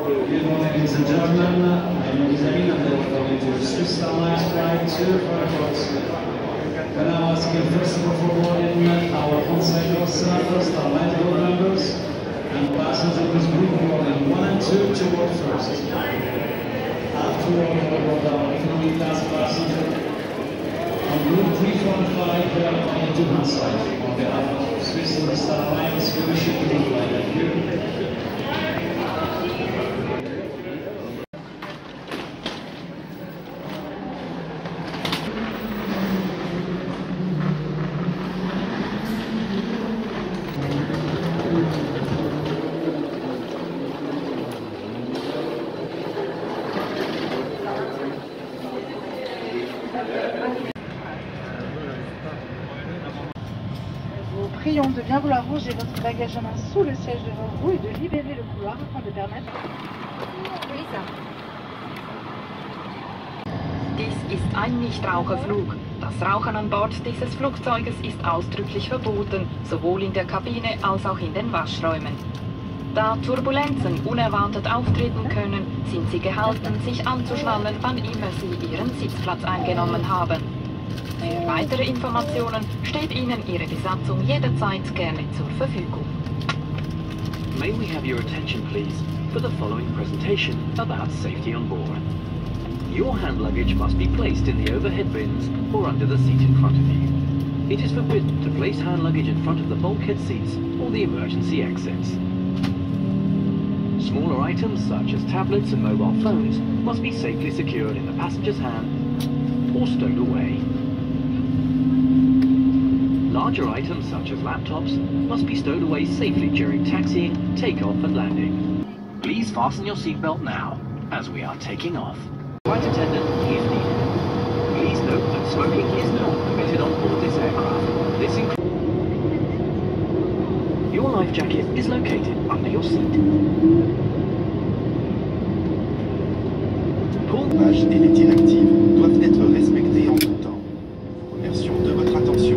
Good evening, ladies and gentlemen. My name is Amin. I'm the committee of Swiss Star Alliance Flight 245. When I was here, first of all, for boarding our on-site observers, our light board members, and passengers of this group, boarding 1 and 2 to board first. Afterward, we board our economy class passenger on group 345 on the Houston side. On behalf of Swiss Star Alliance, we wish you to be like that here. Prions de bien vouloir ranger votre bagage en main sous le siège devant vous et de libérer le couloir afin de permettre. Dies ist ein Nichtraucherflug. Das Rauchen an Bord dieses Flugzeuges ist ausdrücklich verboten, sowohl in der Kabine als auch in den Waschräumen. Da Turbulenzen unerwartet auftreten können, sind Sie gehalten, sich anzuschnallen, wann immer Sie Ihren Sitzplatz eingenommen haben. Für weitere Informationen steht Ihnen Ihre Besatzung jederzeit gerne zur Verfügung. May we have your attention please for the following presentation about safety on board. Your hand luggage must be placed in the overhead bins or under the seat in front of you. It is forbidden to place hand luggage in front of the bulkhead seats or the emergency exits. Smaller items such as tablets and mobile phones must be safely secured in the passenger's hand or stowed away. Larger items such as laptops must be stowed away safely during taxiing, takeoff and landing. Please fasten your seatbelt now, as we are taking off. Flight attendant is needed. Please note that smoking is not permitted on board this aircraft. This includes... Your life jacket is located under your seat. Pour... et les directives doivent être respectées en tout temps. Remercions de votre attention.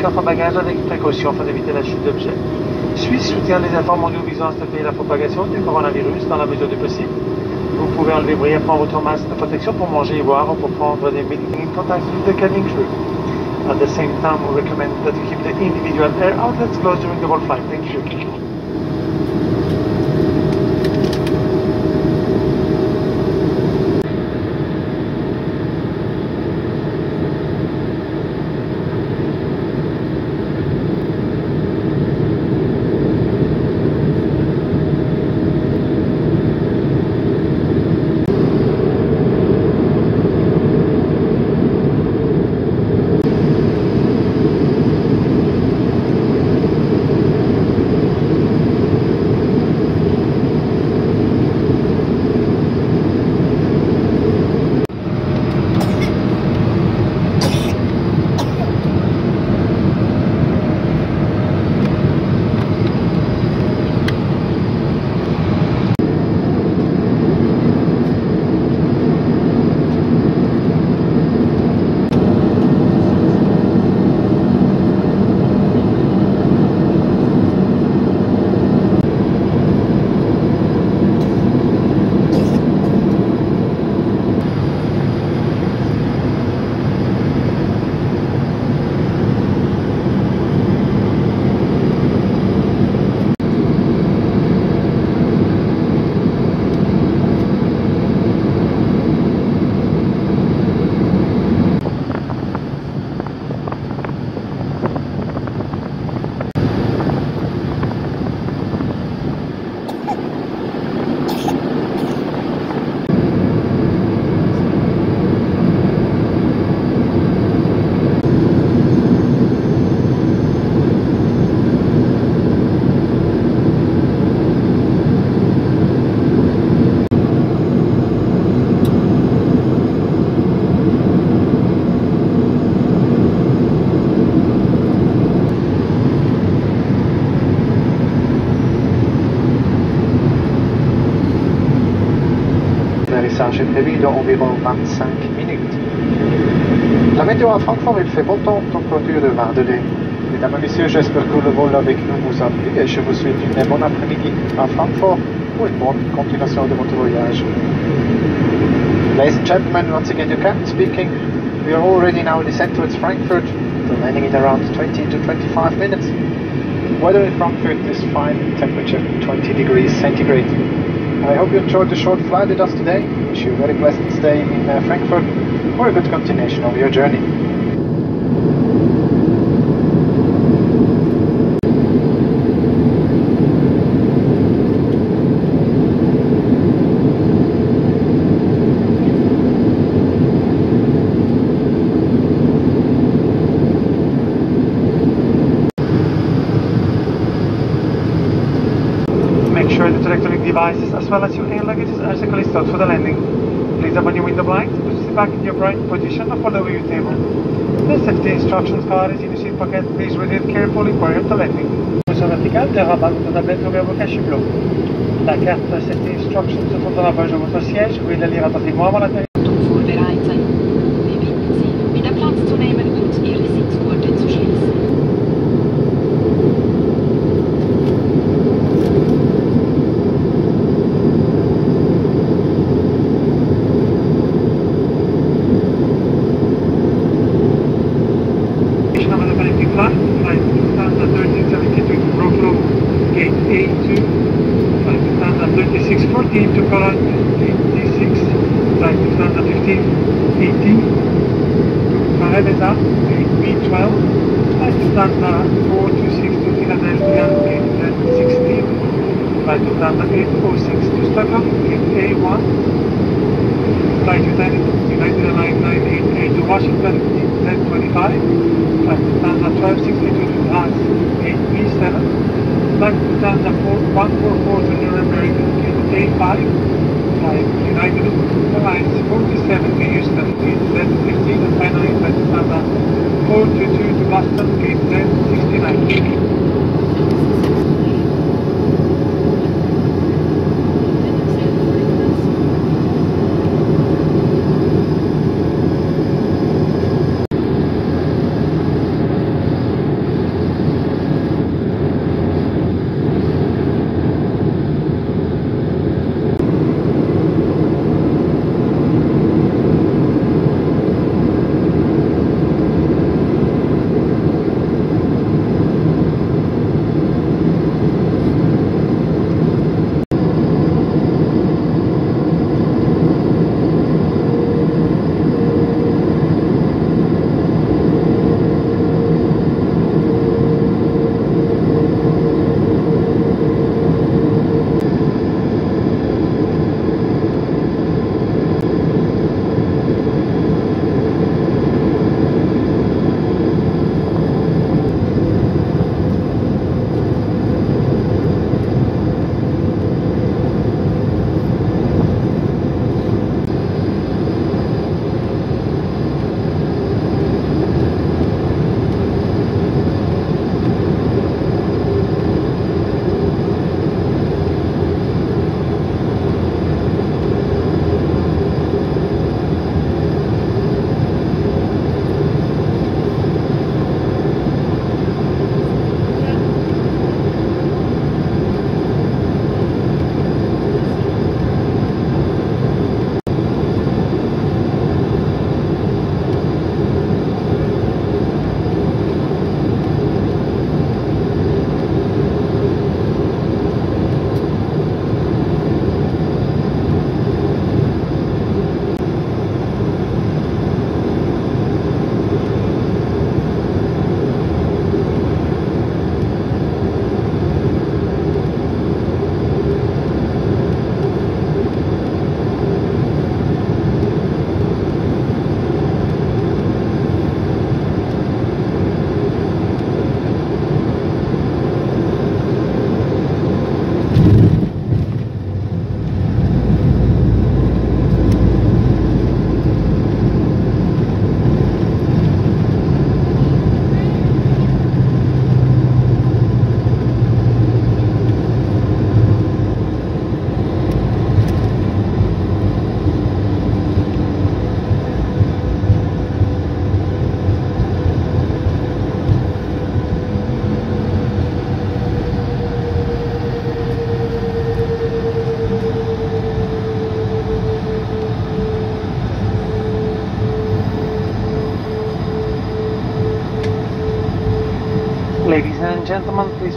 Coffre à bagages avec précaution afin d'éviter la chute d'objets. Suisse soutient les efforts mondiaux visant à stopper la propagation du coronavirus dans la mesure du possible. Vous pouvez enlever brièvement votre masque de protection pour manger et boire ou pour prendre des médicaments in contact with the cabin crew. At the same time, we recommend that you keep the individual air outlets closed during the whole flight. Thank you. atterrissage est prévu dans environ 25 minutes. La météo à Francfort, il fait beau temps, température de 20 degrés. Mesdames et messieurs, j'espère que le vol avec nous vous a plu et je vous souhaite une bonne après-midi à Francfort pour une bonne continuation de votre voyage. Ladies and gentlemen, once again your captain speaking. We are already now in the center of Frankfurt, landing in around 20 to 25 minutes. Weather in Frankfurt is fine, temperature 20 degrees centigrade. I hope you enjoyed the short flight with us today. Wish you a very pleasant stay in Frankfurt or a good continuation of your journey. Devices as well as your air luggage are securely stored for the landing. Please open your window blind to sit back in your bright position or for the view table. The safety instructions card is in your seat pocket. Please read it carefully prior to landing. Also vertikal, der Rabatt unter der Blättung über Cacheplo. La carte safety instructions se font à la page de votre siège. Vous pouvez la lire attentivement avant l'atterrissage.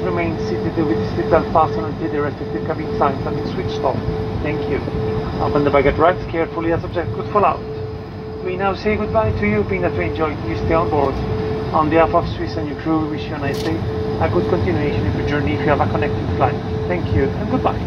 remain seated with this little fastened until the respective cabin signs have been switched off. Thank you. Open the baggage racks carefully as objects could fall out. We now say goodbye to you, being that we enjoyed your stay on board. On behalf of Swiss and your crew, we wish you a nice day, a good continuation of your journey if you have a connecting flight. Thank you and goodbye.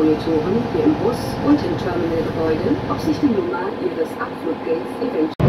Monitoren hier im Bus und im Terminalgebäude, ob sich die Nummer Ihres Abfluggates eventuell